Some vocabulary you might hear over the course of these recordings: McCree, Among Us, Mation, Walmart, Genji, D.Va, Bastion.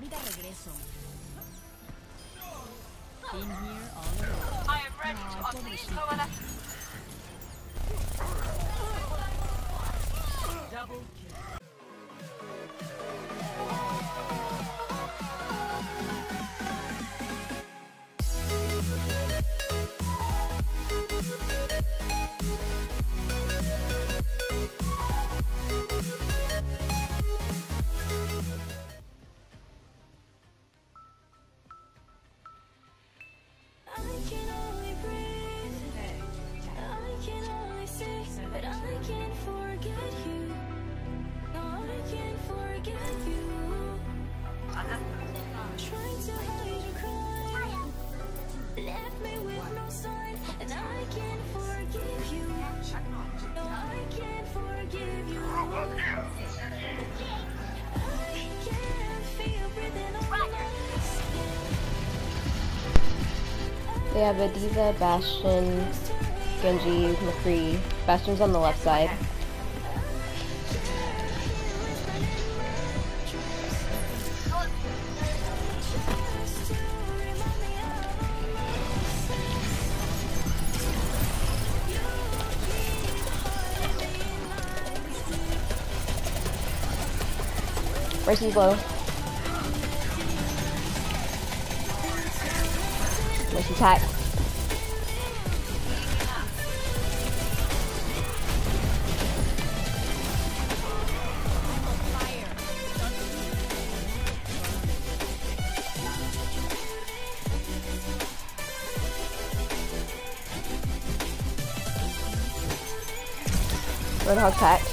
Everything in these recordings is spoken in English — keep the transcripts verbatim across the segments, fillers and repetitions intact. Ahorita regreso. Been here all along. I am ready to unleash Lola. Double kill. They have a D.Va, Bastion, Genji, McCree. Bastion's on the left side. Mercy's low. Mercy's hacked. Roadhog's hacked.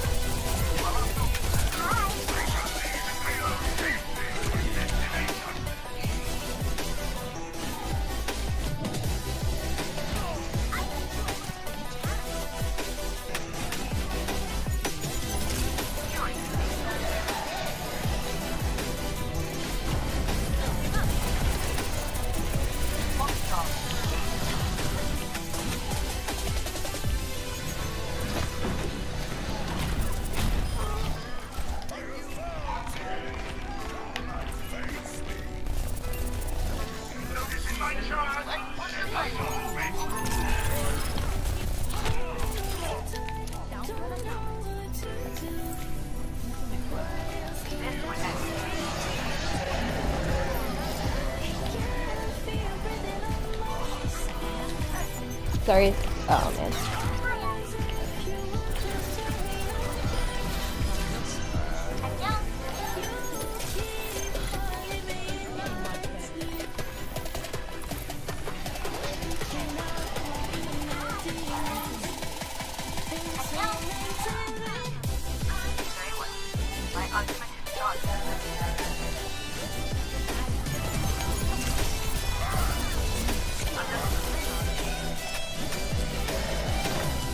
Sorry. Oh man.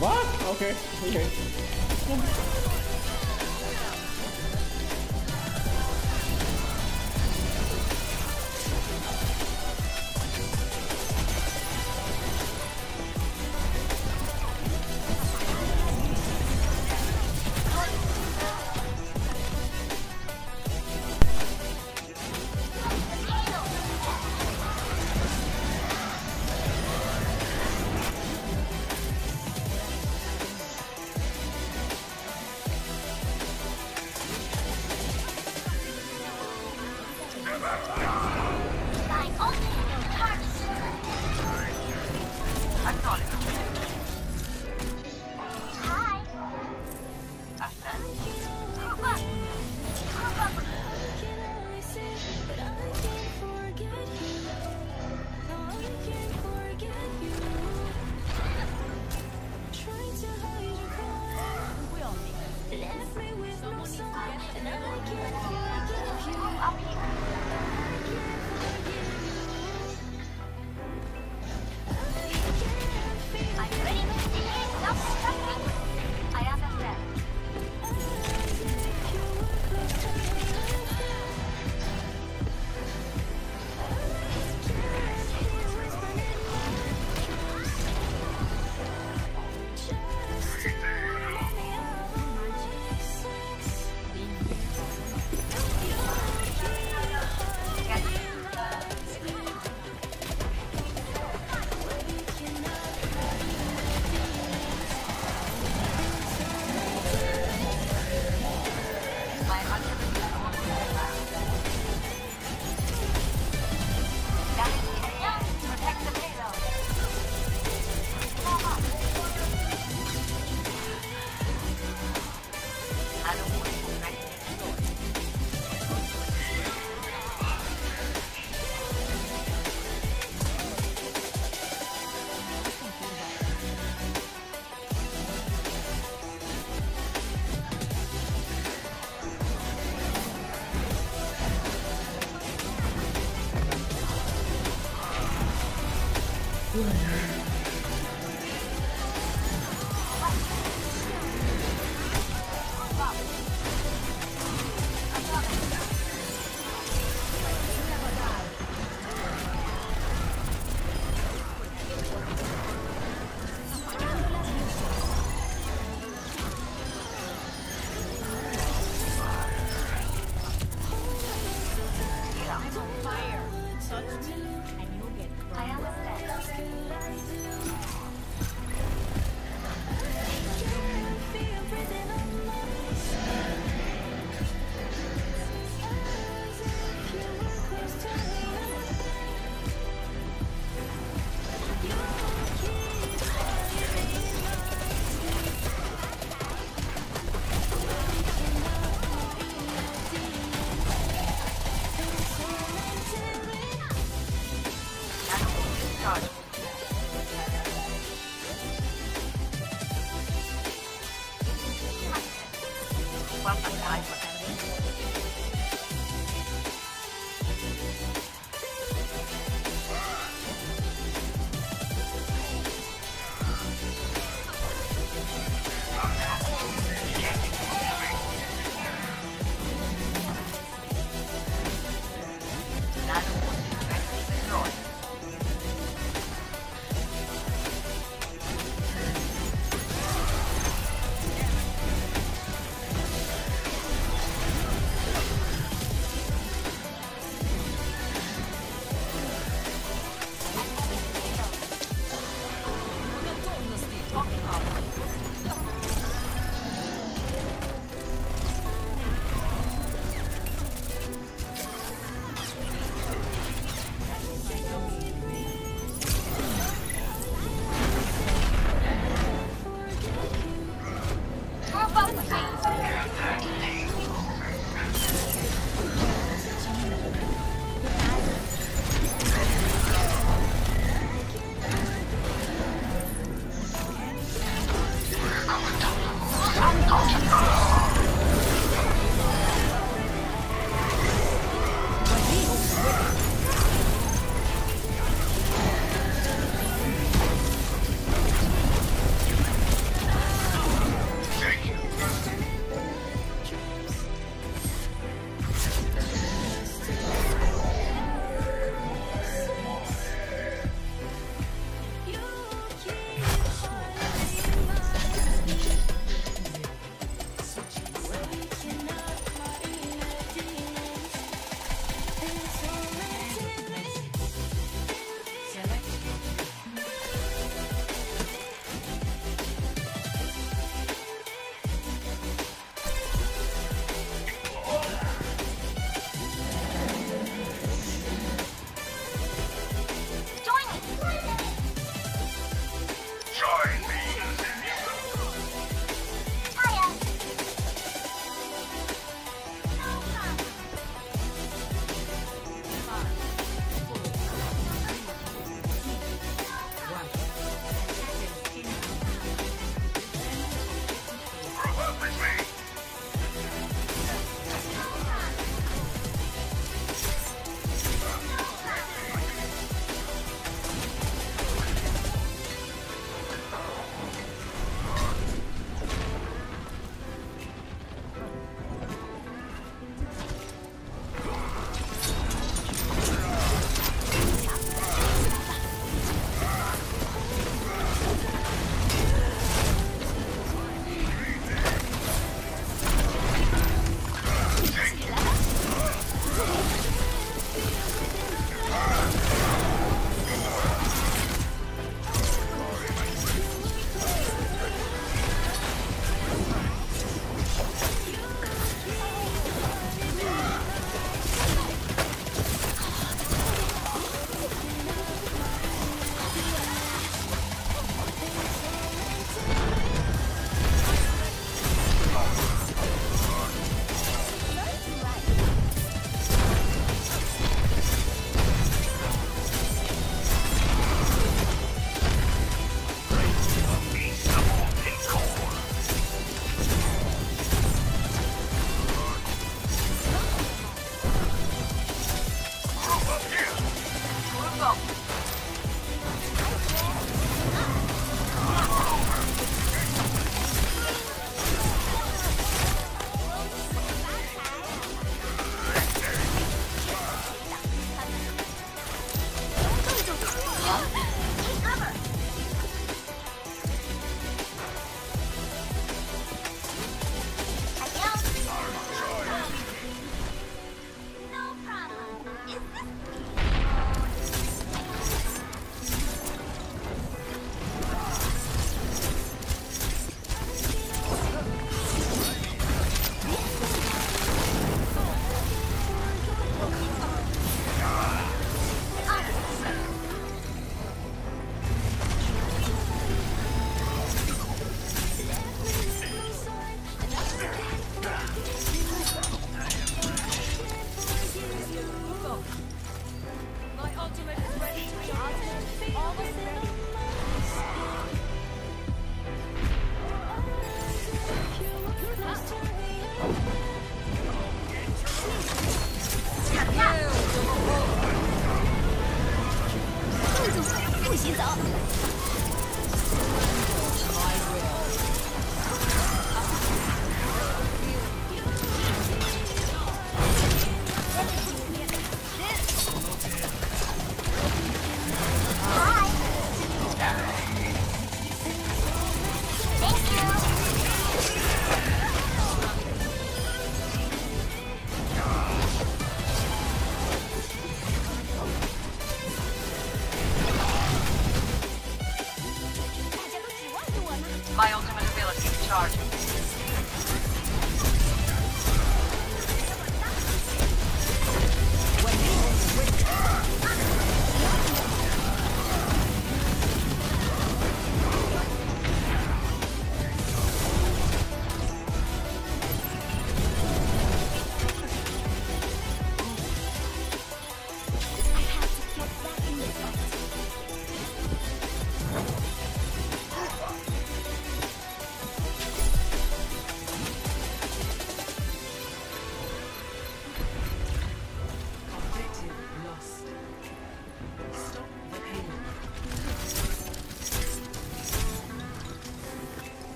What? Okay, okay. 对呀。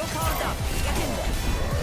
Your power's up. Get in there.